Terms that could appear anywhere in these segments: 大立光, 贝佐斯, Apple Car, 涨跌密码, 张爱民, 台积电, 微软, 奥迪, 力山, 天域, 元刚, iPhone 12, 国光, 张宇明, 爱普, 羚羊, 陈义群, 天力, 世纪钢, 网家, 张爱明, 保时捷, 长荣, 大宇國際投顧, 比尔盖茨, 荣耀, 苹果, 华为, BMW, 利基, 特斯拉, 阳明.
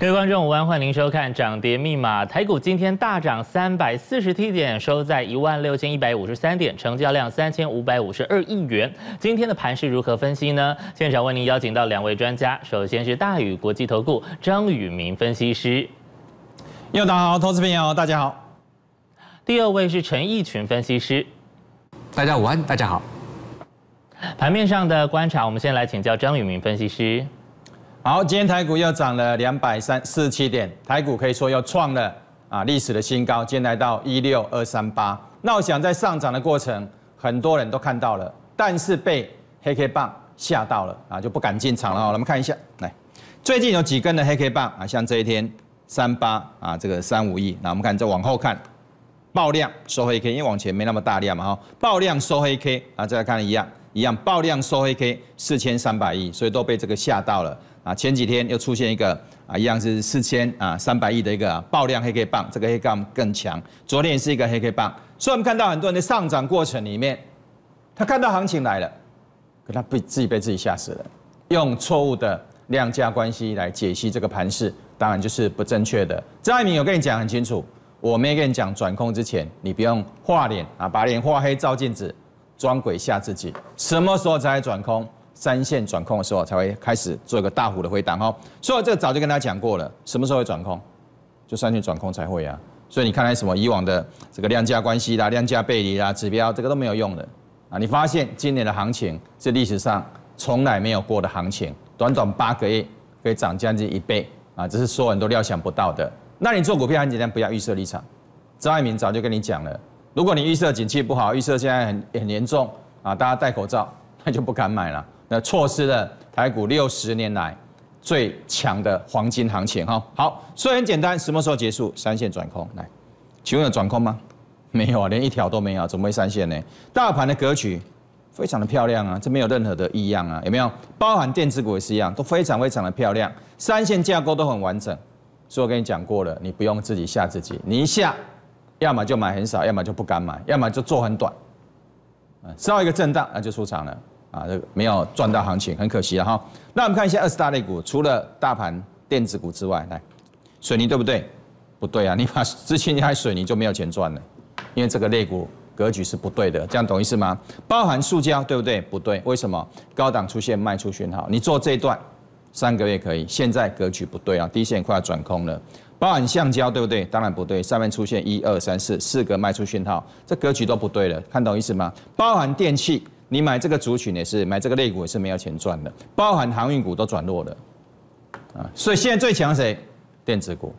各位观众，午安，欢迎您收看《涨跌密码》。台股今天大涨347点，收在16153点，成交量3552亿元。今天的盘势如何分析呢？现场为您邀请到两位专家，首先是大宇国际投顾张宇明分析师。又大好，投资朋友大家好。第二位是陈义群分析师。大家午安，大家好。盘面上的观察，我们先来请教张宇明分析师。 好，今天台股又涨了247点，台股可以说又创了历史的新高，今天来到16238。那我想在上涨的过程，很多人都看到了，但是被黑 K 棒吓到了就不敢进场了。我们看一下，来，最近有几根的黑 K 棒像这一天38这个351，那我们看再往后看，爆量收黑 K， 因为往前没那么大量嘛哈，爆量收黑 K 再来看一样爆量收黑 K 4300亿，所以都被这个吓到了。 前几天又出现一个一样是4300亿的一个爆量黑 K 棒，这个黑 K 棒更强。昨天也是一个黑 K 棒，所以我们看到很多人的上涨过程里面，他看到行情来了，可他被自己吓死了，用错误的量价关系来解析这个盘势，当然就是不正确的。张爱明有跟你讲很清楚，我没跟你讲转空之前，你不用画脸把脸画黑照镜子，装鬼吓自己。什么时候才转空？ 三线转空的时候才会开始做一个大幅的回档哈，所以我这个早就跟大家讲过了，什么时候会转空，就三线转空才会啊。所以你看来什么以往的这个量价关系啦、量价背离啦、指标这个都没有用的你发现今年的行情是历史上从来没有过的行情，短8个月可以涨将近1倍这是所有人都料想不到的。那你做股票很简单，不要预设立场。张爱民早就跟你讲了，如果你预设景气不好，预设现在很严重大家戴口罩，那就不敢买了。 那错失了台股60年来最强的黄金行情哈。好，所以很简单，什么时候结束？三线转空来，请问有转空吗？没有啊，连一条都没有，怎么会三线呢？大盘的格局非常的漂亮啊，这没有任何的异样啊，有没有？包含电子股也是一样，都非常的漂亮，三线架构都很完整。所以我跟你讲过了，你不用自己吓自己，你一下，要么就买很少，要么就不敢买，要么就做很短，稍一个震荡那就出场了。 这个没有赚到行情，很可惜了哈。那我们看一下20大类股，除了大盘电子股之外，来，水泥对不对？不对啊，你把之前你还水泥就没有钱赚了，因为这个类股格局是不对的，这样懂意思吗？包含塑胶对不对？不对，为什么？高档出现卖出讯号，你做这一段3个月可以，现在格局不对啊，低线快要转空了。包含橡胶对不对？当然不对，上面出现1、2、3、4个卖出讯号，这格局都不对了，看懂意思吗？包含电器。 你买这个族群也是，买这个类股也是没有钱赚的，包含航运股都转弱了，所以现在最强谁？电子股，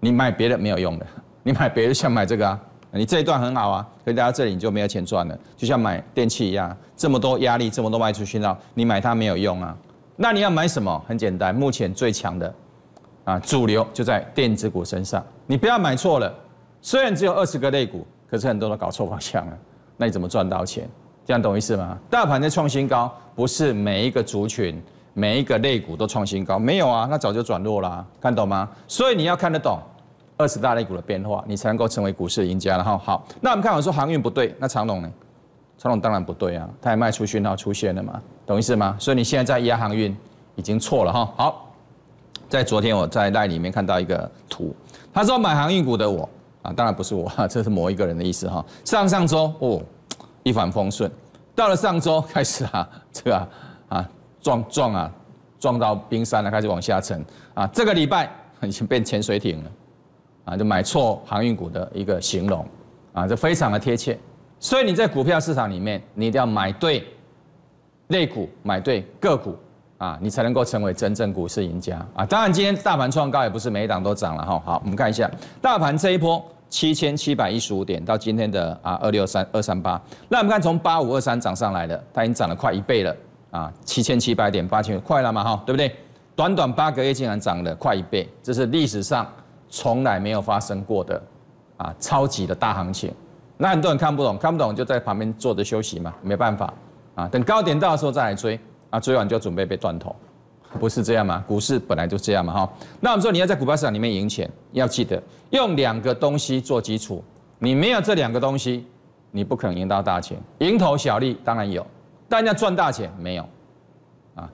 你买别的没有用的，你买别的像买这个啊，你这一段很好啊，可是来到这里你就没有钱赚了，就像买电器一样，这么多压力，这么多卖出去了，你买它没有用啊，那你要买什么？很简单，目前最强的主流就在电子股身上，你不要买错了，虽然只有20个类股，可是很多都搞错方向了，那你怎么赚到钱？ 这样懂意思吗？大盘在创新高，不是每一个族群、每一个类股都创新高，没有啊，那早就转弱啦、看懂吗？所以你要看得懂20大类股的变化，你才能够成为股市赢家了哈。好，那我们看我说航运不对，那长荣呢？长荣当然不对啊，它也卖出讯号出现了嘛，懂意思吗？所以你现在在压航运已经错了哈。好，在昨天我在 LINE 里面看到一个图，他说买航运股的我当然不是我，这是某一个人的意思哈。上周一帆风顺，到了上周开始撞到冰山了，开始往下沉这个礼拜已经变潜水艇了，就买错航运股的一个形容这非常的贴切。所以你在股票市场里面，你一定要买对类股，买对个股你才能够成为真正股市赢家当然，今天大盘创高也不是每一档都涨了哈。好，我们看一下大盘这一波。 7715点到今天的263、238，那我们看从8523涨上来的，它已经涨了快1倍了7700点8000快了嘛哈，对不对？短8个月竟然涨了快1倍，这是历史上从来没有发生过的超级的大行情。那很多人看不懂，看不懂就在旁边坐着休息嘛，没办法等高点到的时候再来追追完就准备被断头，不是这样嘛？股市本来就这样嘛哈。那我们说你要在股票市场里面赢钱，要记得。 用2个东西做基础，你没有这2个东西，你不可能赢到大钱。蝇头小利当然有，但要赚大钱没有。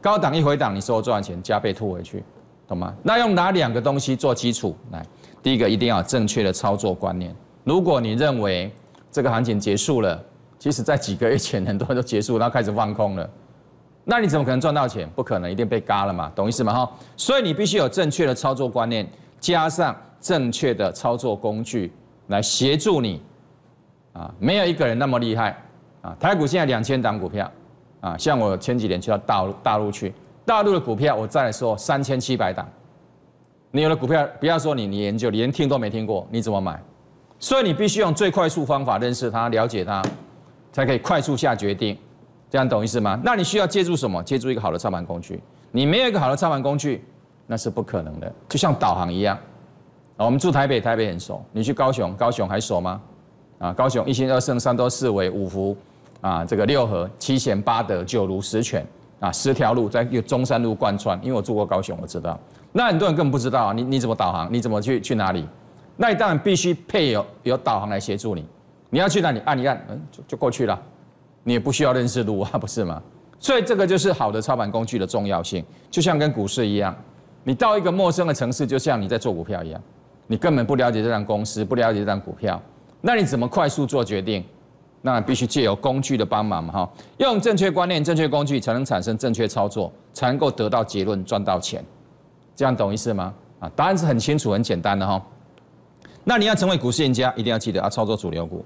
高档一回档，你所有赚的钱加倍吐回去，懂吗？那用哪两个东西做基础？来，第一个一定要有正确的操作观念。如果你认为这个行情结束了，其实在几个月前很多人都结束，然后开始放空了，那你怎么可能赚到钱？不可能，一定被嘎了嘛，懂意思吗？哈，所以你必须有正确的操作观念，加上正确的操作工具来协助你。 啊，没有一个人那么厉害啊！台股现在2000档股票啊，像我前几年去到大陆去，大陆的股票我再来说3700档，你有的股票不要说你研究，你连听都没听过，你怎么买？所以你必须用最快速方法认识它、了解它，才可以快速下决定，这样懂意思吗？那你需要借助什么？借助一个好的操盘工具。你没有一个好的操盘工具，那是不可能的，就像导航一样。啊，我们住台北，台北很熟；你去高雄，高雄还熟吗？ 啊，高雄1心2胜3多4为5福，啊，这个6合7贤8德9如10全，啊，10条路在中山路贯穿，因为我住过高雄，我知道。那很多人根本不知道啊，你怎么导航？你怎么去哪里？那你当然必须配有导航来协助你。你要去哪里按一按，就过去了，你也不需要认识路啊，不是吗？所以这个就是好的操盘工具的重要性，就像跟股市一样，你到一个陌生的城市，就像你在做股票一样，你根本不了解这档公司，不了解这档股票。 那你怎么快速做决定？那必须借由工具的帮忙嘛，哈，用正确观念、正确工具，才能产生正确操作，才能够得到结论，赚到钱。这样懂意思吗？啊，答案是很清楚、很简单的哈。那你要成为股市赢家，一定要记得要操作主流股。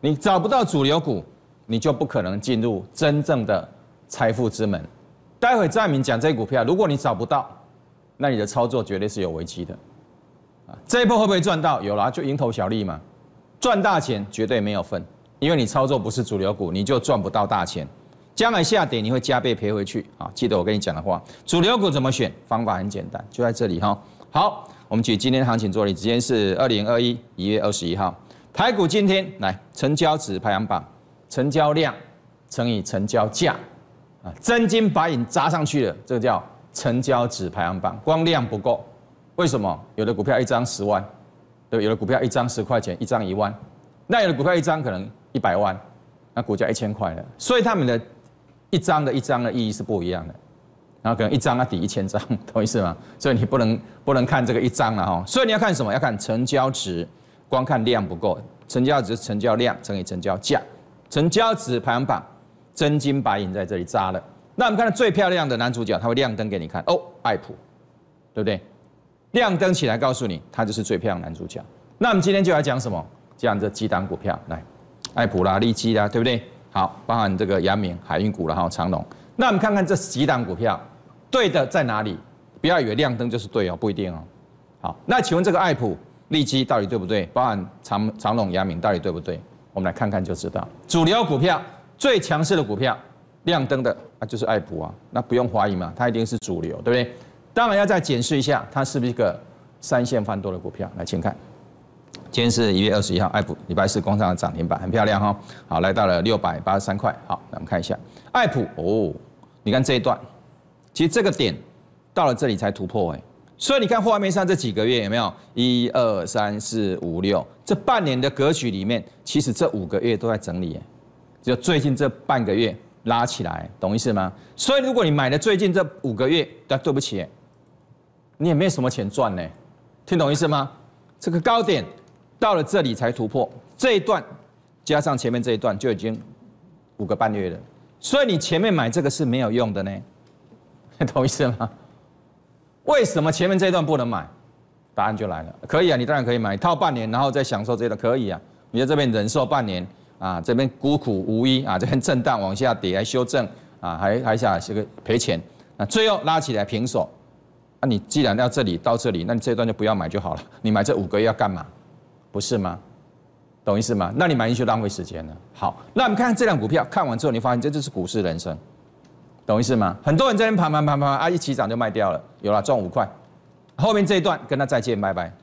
你找不到主流股，你就不可能进入真正的财富之门。待会再明讲这股票，如果你找不到，那你的操作绝对是有危机的。啊，这一波会不会赚到？有啦，就蝇头小利嘛。 赚大钱绝对没有份，因为你操作不是主流股，你就赚不到大钱。将来下跌你会加倍赔回去啊！记得我跟你讲的话，主流股怎么选？方法很简单，就在这里哈。好，我们举今天行情做例，今天是2021年1月21号，台股今天来成交值排行榜，成交量乘以成交价啊，真金白银砸上去了，这个叫成交值排行榜。光量不够，为什么？有的股票1张10万。 对，有的股票1张10块钱，1张1万，那有的股票1张可能100万，那股价1000块了，所以他们的一张的意义是不一样的，然后可能1张要抵1000张，懂意思吗？所以你不能看这个1张了哈，所以你要看什么？要看成交值，光看量不够，成交值成交量乘以成交价，成交值排行榜，真金白银在这里扎了。那我们看到最漂亮的男主角，他会亮灯给你看哦，爱普，对不对？ 亮灯起来，告诉你，他就是最漂亮的男主角。那我们今天就来讲什么？讲这几档股票，来，爱普啦、利基啦，对不对？好，包含这个阳明、海运股啦，还有长荣。那我们看看这几档股票，对的在哪里？不要以为亮灯就是对哦，不一定哦。好，那请问这个爱普、利基到底对不对？包含长荣、阳明到底对不对？我们来看看就知道。主流股票最强势的股票，亮灯的啊就是爱普啊，那不用怀疑嘛，它一定是主流，对不对？ 当然要再检视一下，它是不是一个3线翻多的股票？来，请看，今天是1月21号，爱普礼拜四攻上了涨停板，很漂亮哈、哦。好，来到了683块。好，那我们看一下爱普哦，你看这一段，其实这个点到了这里才突破哎，所以你看画面上这几个月有没有1、2、3、4、5、6这半年的格局里面，其实这5个月都在整理哎，只有最近这半个月拉起来，懂意思吗？所以如果你买了最近这5个月，那对不起。 你也没什么钱赚呢，听懂意思吗？这个高点到了这里才突破，这一段加上前面这一段就已经5个半月了，所以你前面买这个是没有用的呢，懂意思吗？为什么前面这一段不能买？答案就来了，可以啊，你当然可以买，套半年然后再享受这一段，可以啊，你在这边忍受半年啊，这边孤苦无依啊，这边震荡往下跌还修正啊，还想这个赔钱啊，最后拉起来平手。 那、啊、你既然要这里到这里，那你这一段就不要买就好了。你买这5个月要干嘛？不是吗？懂意思吗？那你买进去浪费时间了。好，那我们看看这两股票，看完之后你发现这就是股市人生，懂意思吗？很多人在那边盘啊，一起涨就卖掉了，有了赚5块。后面这一段跟他再见拜拜。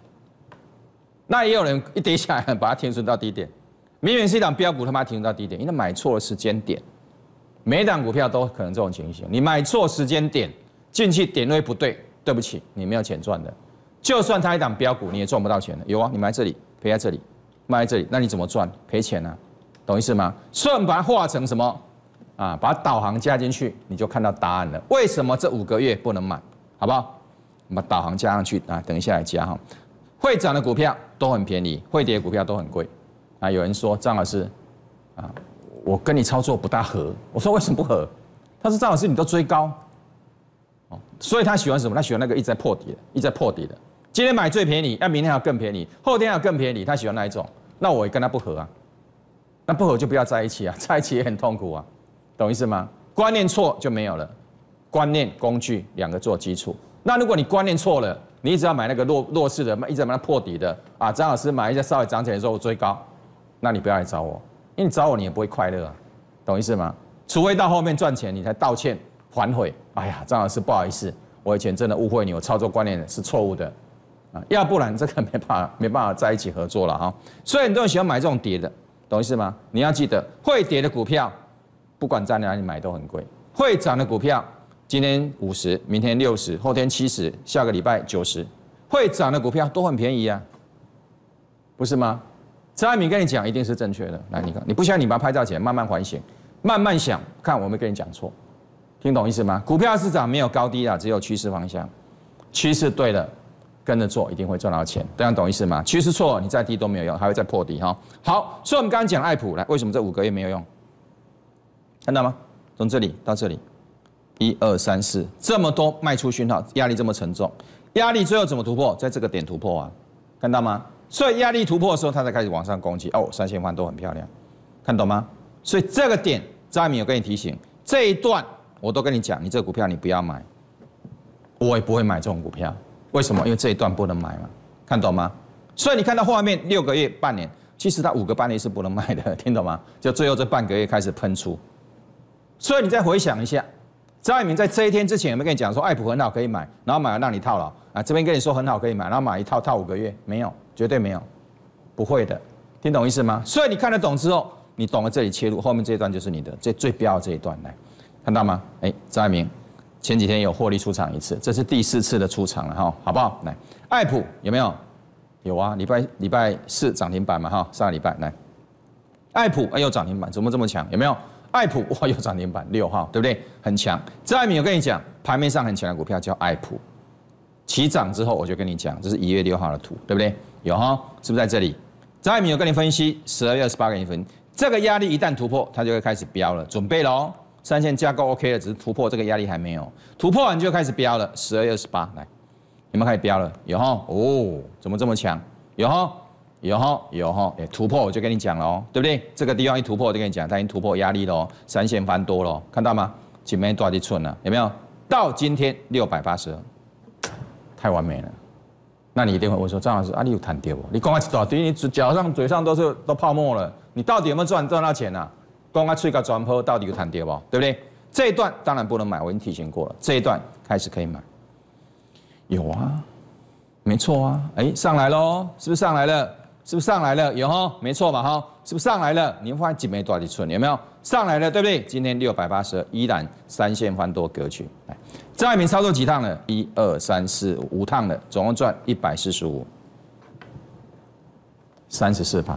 那也有人一跌下来把它停损到低点，明明是一档标股，他妈停损到低点，因为买错了时间点。每一档股票都可能这种情形，你买错时间点进去点位不对。 对不起，你没有钱赚的，就算它一档标股，你也赚不到钱的。有啊，你买这里赔在这里，卖在这里，那你怎么赚？赔钱啊，懂意思吗？所以我们把它化成什么啊？把导航加进去，你就看到答案了。为什么这5个月不能买？好不好？我们把导航加上去啊，等一下来加哈。会涨的股票都很便宜，会跌的股票都很贵啊。有人说张老师啊，我跟你操作不大合。我说为什么不合？他说张老师你都追高，哦，所以他喜欢什么？他喜欢那个一直在破底的，一直在破底的。今天买最便宜，那明天要更便宜，后天要更便宜，他喜欢那一种。那我也跟他不合啊，那不合就不要在一起啊，在一起也很痛苦啊，懂意思吗？观念错就没有了，观念工具两个做基础。那如果你观念错了，你一直要买那个弱势的，一直买那破底的啊，张老师买一下稍微涨起来的时候我追高，那你不要来找我，因为你找我你也不会快乐啊，懂意思吗？除非到后面赚钱你才道歉反悔，哎呀，张老师不好意思，我以前真的误会你，我操作观念是错误的。啊，要不然这个没办法在一起合作了哈，所以很多人喜欢买这种跌的，懂意思吗？你要记得，会跌的股票，不管在哪里买都很贵；会涨的股票，今天50，明天60，后天70，下个礼拜90，会涨的股票都很便宜啊，不是吗？张爱民跟你讲一定是正确的，来你看，你不相信你把它拍照起来，慢慢反省，慢慢想，看我没跟你讲错，听懂意思吗？股票市场没有高低啊，只有趋势方向，趋势对了。跟着做一定会赚到钱，这样懂意思吗？趋势错了，你再低都没有用，还会再破底哈。好，所以我们刚刚讲爱普，来，为什么这5个月没有用？看到吗？从这里到这里，1、2、3、4，这么多卖出讯号，压力这么沉重，压力最后怎么突破？在这个点突破啊，看到吗？所以压力突破的时候，它才开始往上攻击。哦，三线翻都很漂亮，看懂吗？所以这个点，张爱民有跟你提醒，这一段我都跟你讲，你这个股票你不要买，我也不会买这种股票。为什么？因为这一段不能买嘛，看懂吗？所以你看到后面6个月、半年，其实它5个半月是不能卖的，听懂吗？就最后这半个月开始喷出。所以你再回想一下，张爱民在这一天之前有没有跟你讲说，爱普很好可以买，然后买了让你套牢啊？这边跟你说很好可以买，然后买一套套5个月，没有，绝对没有，不会的，听懂意思吗？所以你看得懂之后，你懂了这里切入，后面这一段就是你的最标的这一段来，看到吗？哎，张爱民。前几天有获利出场一次，这是第4次的出场了哈，好不好？来，爱普有没有？有啊，礼拜四涨停板嘛哈，上个礼拜来，爱普哎又涨停板，怎么这么强？有没有？爱普哇又涨停板6号，对不对？很强。张爱民有跟你讲，盘面上很强的股票叫爱普，起涨之后我就跟你讲，这是1月6号的图，对不对？有哈，是不是在这里？张爱民有跟你分析，12月28跟你分析，这个压力一旦突破，它就会开始飙了，准备喽。三线架构 OK 了，只是突破这个压力还没有，突破完就开始飙了。12月28来，有没有开始飙了？有哈，哦，怎么这么强？有哈，有哈，有哈，哎，突破我就跟你讲了哦，对不对？这个地方一突破我就跟你讲，它已经突破压力喽，三线翻多喽，看到吗？前面多少一寸了？有没有？到今天682，太完美了。那你一定会问说，张老师啊，你有谈跌不？你讲啊一大堆，你脚上嘴上都泡沫了，你到底有没有赚到钱啊？光啊，吹个转坡到底有谈跌不？对不对？这一段当然不能买，我已经提醒过了。这一段开始可以买，有啊，没错啊，哎，上来喽，是不是上来了？是不是上来了？有哈，没错嘛哈，是不是上来了？你会发现几枚多少几寸，有没有上来了？对不对？今天682依然三线翻多格局。来，张爱民操作几趟了？1、2、3、4、5趟了，总共赚145，34%，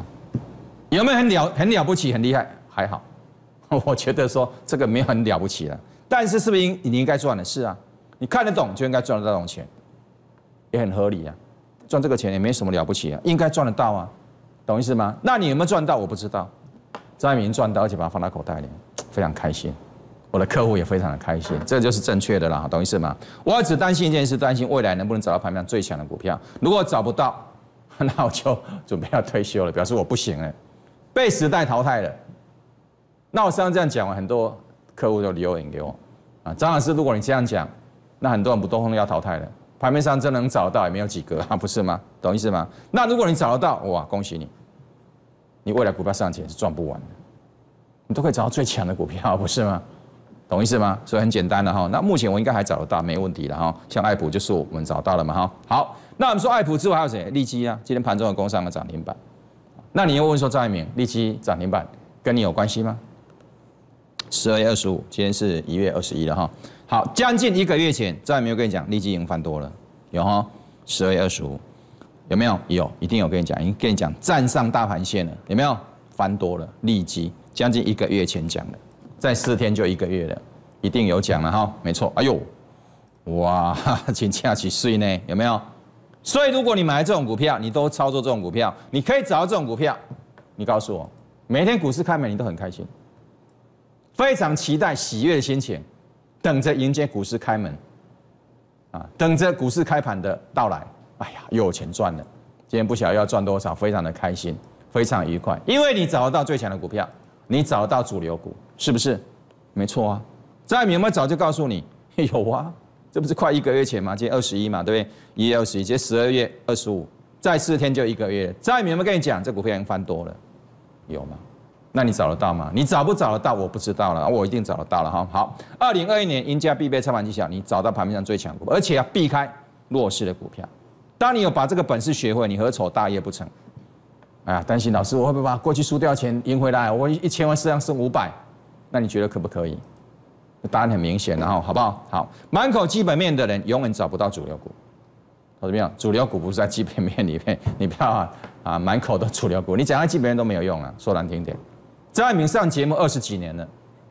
有没有很了不起，很厉害？还好，我觉得说这个没有很了不起了，但是是不是你应该赚的？是啊，你看得懂就应该赚得到这种钱，也很合理啊，赚这个钱也没什么了不起啊，应该赚得到啊，懂意思吗？那你有没有赚到？我不知道，张爱民赚到，而且把它放到口袋里，非常开心，我的客户也非常的开心，这就是正确的啦，懂意思吗？我只担心一件事，担心未来能不能找到盘面上最强的股票，如果找不到，那我就准备要退休了，表示我不行了，被时代淘汰了。那我上次这样讲完，很多客户都留言给我，啊，张老师，如果你这样讲，那很多人不动通要淘汰了，盘面上真能找到也没有几个啊，不是吗？懂意思吗？那如果你找得到，哇，恭喜你，你未来股票上涨是赚不完的，你都可以找到最强的股票，不是吗？懂意思吗？所以很简单的哈，那目前我应该还找得到，没问题了哈。像爱普就是我们找到了嘛哈。好，那我们说爱普之外还有谁？利基啊，今天盘中有攻上了涨停板。那你又问说张爱民，利基涨停板跟你有关系吗？12月25，今天是1月21了哈。好，将近1个月前，张爱民有跟你讲，利基已经翻多了，有哈。12月25，有没有？有，一定有跟你讲，已经跟你讲站上大盘线了，有没有？翻多了，利基将近1个月前讲的，在4天就1个月了，一定有讲了哈，没错。哎呦，哇，真正是水呢，有没有？所以如果你买这种股票，你都操作这种股票，你可以找到这种股票。你告诉我，每天股市开门你都很开心，非常期待喜悦的心情，等着迎接股市开门，啊，等着股市开盘的到来。哎呀，又有钱赚了，今天不晓得要赚多少，非常的开心，非常愉快，因为你找得到最强的股票，你找得到主流股，是不是？没错啊。在你有没有早就告诉你有啊？这不是快一个月前吗？今天21嘛，对不对？1月21，今天12月25，再4天就1个月了。在你有没有跟你讲这股票已经翻多了？有吗？那你找得到吗？你找不找得到？我不知道了，我一定找得到了哈。好，2021年赢家必备操盘技巧，你找到盘面上最强股，而且要避开弱势的股票。当你有把这个本事学会，你何愁大业不成？哎呀，担心老师我会不会把过去输掉钱赢回来？我1000万身上剩500，那你觉得可不可以？答案很明显，然后好不好？好，满口基本面的人永远找不到主流股。我怎么样？主流股不是在基本面里面，你不要啊满口的主流股，你讲到基本面都没有用了。说难听点，张爱民上节目20几年了，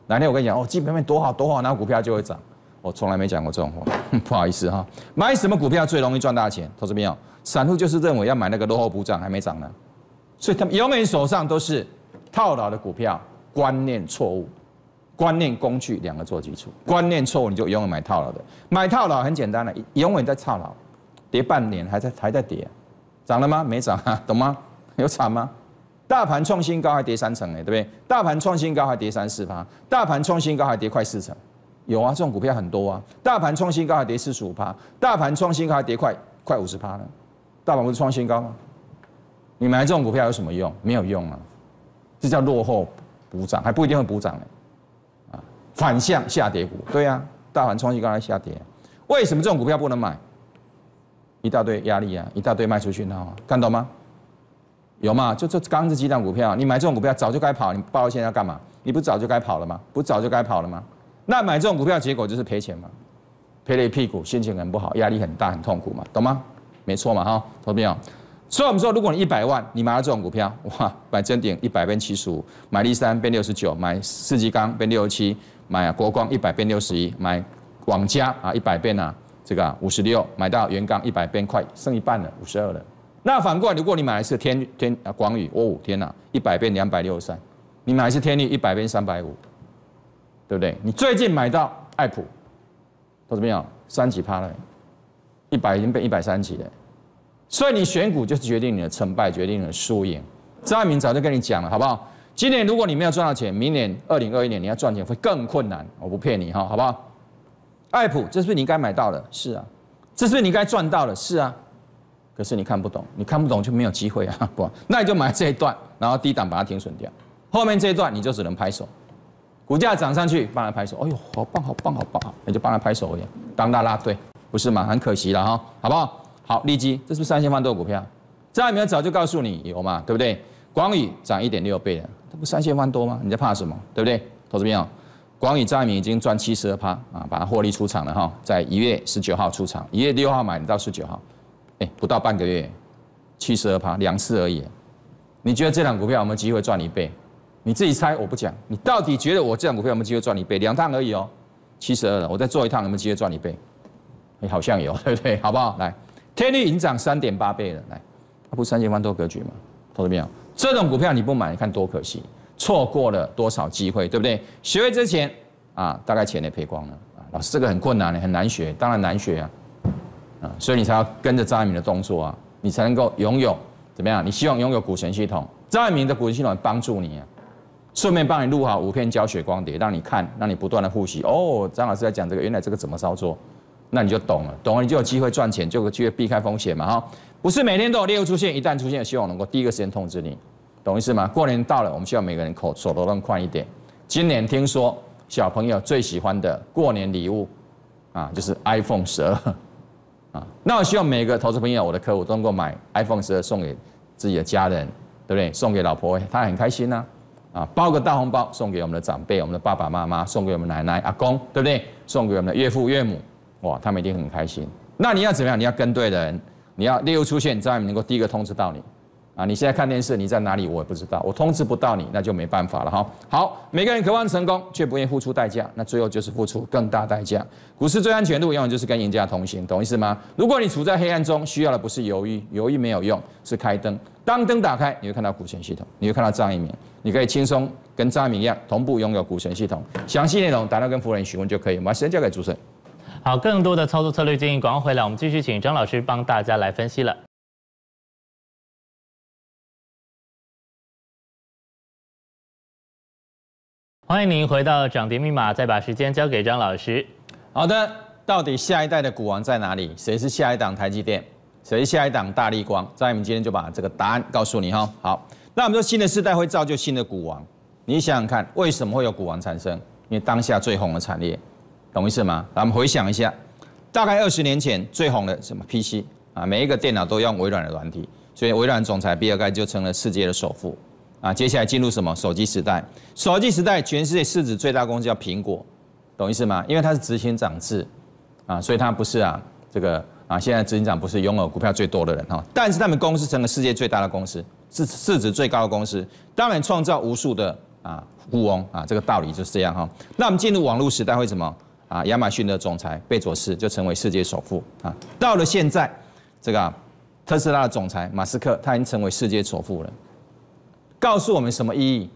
哪天我跟你讲哦，基本面多好多好，然后股票就会涨，我从来没讲过这种话，不好意思哈。买什么股票最容易赚大钱？投资朋友，散户就是认为要买那个落后补涨还没涨呢，所以他们永远手上都是套牢的股票，观念错误。观念工具2个做基础，观念错误你就永远买套牢的，买套牢很简单了，永远在套牢，跌半年还在跌，涨了吗？没涨啊，懂吗？有涨吗？大盘创新高还跌3成哎，对不对？大盘创新高还跌34%，大盘创新高还跌快4成，有啊，这种股票很多啊，大盘创新高还跌45%，大盘创新高还跌快50%呢，大盘不是创新高吗？你买这种股票有什么用？没有用啊，这叫落后补涨，还不一定会补涨呢。反向下跌股，对啊，大盘冲击刚才下跌，为什么这种股票不能买？一大堆压力啊，一大堆卖出去闹啊，看懂吗？有嘛？就刚是鸡蛋股票，你买这种股票早就该跑，你抱到现在要干嘛？你不早就该跑了吗？不早就该跑了吗？那买这种股票结果就是赔钱嘛，赔了一屁股，心情很不好，压力很大，很痛苦嘛，懂吗？没错嘛哈，投资朋友。所以我们说，如果你100万，你买到这种股票，哇，买臻鼎100变75，买力山变69，买世纪钢变67。买国光100变61，买网家啊100变啊这个56，买到元刚100变快剩一半了52了。那反过来，如果你买的是天啊广宇，哦天啊100变263，你买的是天力100变350，对不对？你最近买到爱普，投资朋友30%了，100已经变130了。所以你选股就是决定你的成败，决定你的输赢。张爱民早就跟你讲了，好不好？今年如果你没有赚到钱，明年2021年你要赚钱会更困难，我不骗你哈，好不好？爱普，这是不是你该买到的？是啊，这是不是你该赚到的？是啊，可是你看不懂，你看不懂就没有机会啊，不，那你就买这一段，然后低档把它停损掉，后面这一段你就只能拍手，股价涨上去帮他拍手，哎呦，好棒好棒好棒，你就帮他拍手而已，当啦啦队，不是嘛？很可惜了哈，好不好？好，利基，这是不是3000万多股票？这还没有早就告诉你有嘛，对不对？广宇涨1.6倍了。它不3000万多吗？你在怕什么？对不对，投资朋友？广宇张爱民已经赚72%啊，把它获利出场了哈，在1月19号出场，1月6号买到19号，哎，不到半个月，72%，2次而已。你觉得这档股票有没有机会赚1倍？你自己猜，我不讲。你到底觉得我这档股票有没有机会赚1倍？2趟而已哦，72了，我再做1趟有没有机会赚1倍？哎，好像有，对不对？好不好？来，天力已经涨3.8倍了，来，它不3000万多格局吗？投资朋友？这种股票你不买，你看多可惜，错过了多少机会，对不对？学会之前啊，大概钱也赔光了啊。老师，这个很困难，很难学，当然难学啊，啊，所以你才要跟着张爱民的动作啊，你才能够拥有怎么样？你希望拥有股神系统，张爱民的股神系统帮助你啊，顺便帮你录好5片教学光碟，让你看，让你不断的复习。哦，张老师在讲这个，原来这个怎么操作，那你就懂了，懂了你就有机会赚钱，就有机会避开风险嘛哈。不是每天都有猎物出现，一旦出现，希望能够第一个时间通知你，懂意思吗？过年到了，我们希望每个人手头都快一点。今年听说小朋友最喜欢的过年礼物，啊，就是 iPhone 12，啊，那我希望每个投资朋友，我的客户都能够买 iPhone 12送给自己的家人，对不对？送给老婆，她很开心呐，啊，包个大红包送给我们的长辈，我们的爸爸妈妈，送给我们奶奶、阿公，对不对？送给我们的岳父岳母，哇，他们一定很开心。那你要怎么样？你要跟对人。你要猎物出现，张爱民能够第一个通知到你，啊，你现在看电视，你在哪里我也不知道，我通知不到你，那就没办法了哈。好，每个人渴望成功，却不愿意付出代价，那最后就是付出更大代价。股市最安全路，永远就是跟赢家同行，懂意思吗？如果你处在黑暗中，需要的不是犹豫，犹豫没有用，是开灯。当灯打开，你会看到股权系统，你会看到张一鸣，你可以轻松跟张一鸣一样，同步拥有股权系统。详细内容打电话跟服务人员询问就可以。我们把时间交给主持人。好，更多的操作策略建议，广告回来，我们继续请张老师帮大家来分析了。欢迎您回到涨跌密码，再把时间交给张老师。好的，到底下一代的股王在哪里？谁是下一档台积电？谁是下一档大立光？张一鸣今天就把这个答案告诉你哈。好，那我们说新的世代会造就新的股王，你想想看，为什么会有股王产生？因为当下最红的产业，懂意思吗？咱们回想一下，大概20年前最红的什么 PC 啊，每一个电脑都用微软的软体，所以微软总裁比尔盖茨就成了世界的首富。 啊，接下来进入什么手机时代？手机时代，全世界市值最大公司叫苹果，懂意思吗？因为它是执行长制，啊，所以它不是啊这个啊，现在执行长不是拥有股票最多的人哈，但是他们公司成了世界最大的公司，是市值最高的公司，当然创造无数的啊富翁啊，这个道理就是这样哈。那我们进入网络时代会什么啊？亚马逊的总裁贝佐斯就成为世界首富啊。到了现在，这个特斯拉的总裁马斯克他已经成为世界首富了。 告诉我们什么意义？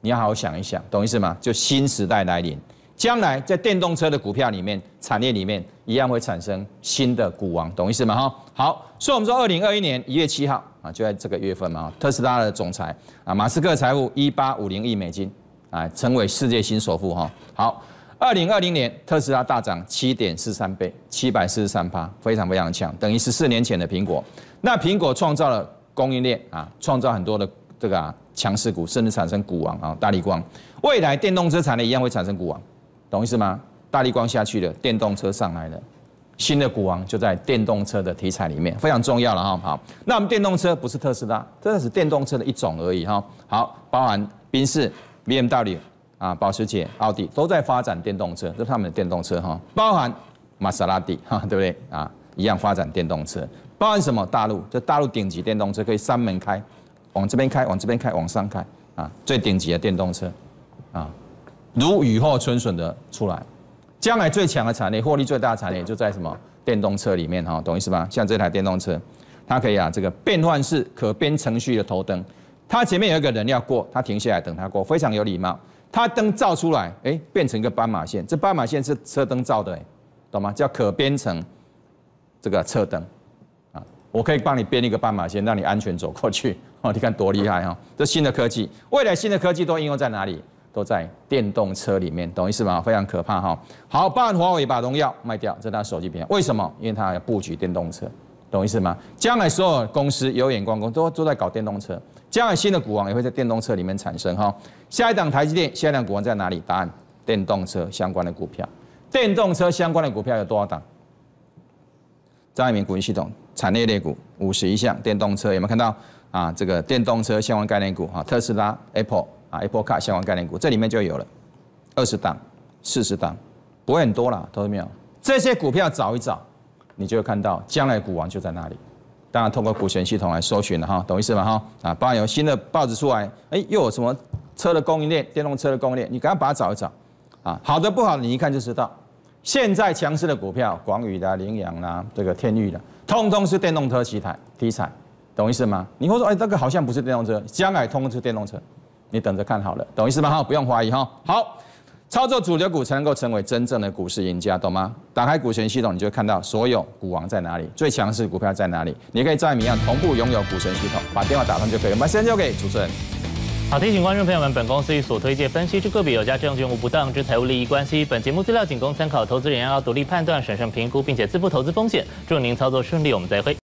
你要好好想一想，懂意思吗？就新时代来临，将来在电动车的股票里面、产业里面，一样会产生新的股王，懂意思吗？哈，好，所以我们说，2021年1月7号啊，就在这个月份嘛，特斯拉的总裁啊，马斯克财富1850亿美金啊，成为世界新首富哈。好，2020年特斯拉大涨7.43倍，743%，非常强，等于14年前的苹果。那苹果创造了供应链啊，创造很多的。 这个啊，强势股甚至产生股王啊，大立光，未来电动车产业一样会产生股王，懂意思吗？大立光下去了，电动车上来了，新的股王就在电动车的题材里面，非常重要了哈。好，那我们电动车不是特斯拉，这是电动车的一种而已哈。好，包含宾士、BMW 啊、保时捷、奥迪都在发展电动车，这是他们的电动车哈。包含玛莎拉蒂哈，对不对啊？一样发展电动车，包含什么？大陆，这大陆顶级电动车可以3门开。 往这边开，往这边开，往上开啊！最顶级的电动车，啊，如雨后春笋的出来，将来最强的产业，获利最大的产业就在什么电动车里面哈，懂意思吗？像这台电动车，它可以啊这个变换式可编程序的头灯，它前面有一个人要过，它停下来等它过，非常有礼貌。它灯照出来，哎，变成一个斑马线，这斑马线是车灯照的，哎，懂吗？叫可编程这个车灯。 我可以帮你编一个斑马线，让你安全走过去。哦，你看多厉害哈、哦！这新的科技，未来新的科技都应用在哪里？都在电动车里面，懂意思吗？非常可怕哈、哦！好，包含华为把荣耀卖掉，这是他手机品牌，为什么？因为他要布局电动车，懂意思吗？将来所有公司有眼光都在搞电动车，将来新的股王也会在电动车里面产生哈、哦。下一档台积电，下一档股王在哪里？答案：电动车相关的股票。电动车相关的股票有多少档？ 张一鸣股权系统产业类股51项，电动车有没有看到啊？这个电动车相关概念股啊，特斯拉、Apple 啊、Apple Car 相关概念股，这里面就有了20档、40档，不会很多啦，都没有。这些股票找一找，你就会看到将来股王就在那里。当然，通过股权系统来搜寻了哈，懂意思吗？哈啊，包含有新的报纸出来，哎，又有什么车的供应链、电动车的供应链，你赶快把它找一找啊，好的不好的你一看就知道。 现在强势的股票，广宇啦、羚羊啦、这个天域啦，通通是电动车题材，懂意思吗？你会说，哎，这个好像不是电动车，将来通通是电动车，你等着看好了，懂意思吗？哈，不用怀疑哈。好，操作主流股才能够成为真正的股市赢家，懂吗？打开股权系统，你就会看到所有股王在哪里，最强势股票在哪里，你可以在一样同步拥有股权系统，把电话打上就可以了。我们先交给主持人。 好，提醒观众朋友们，本公司与所推介分析之个别有价证券无不当之财务利益关系。本节目资料仅供参考，投资人要独立判断、审慎评估，并且自负投资风险。祝您操作顺利，我们再会。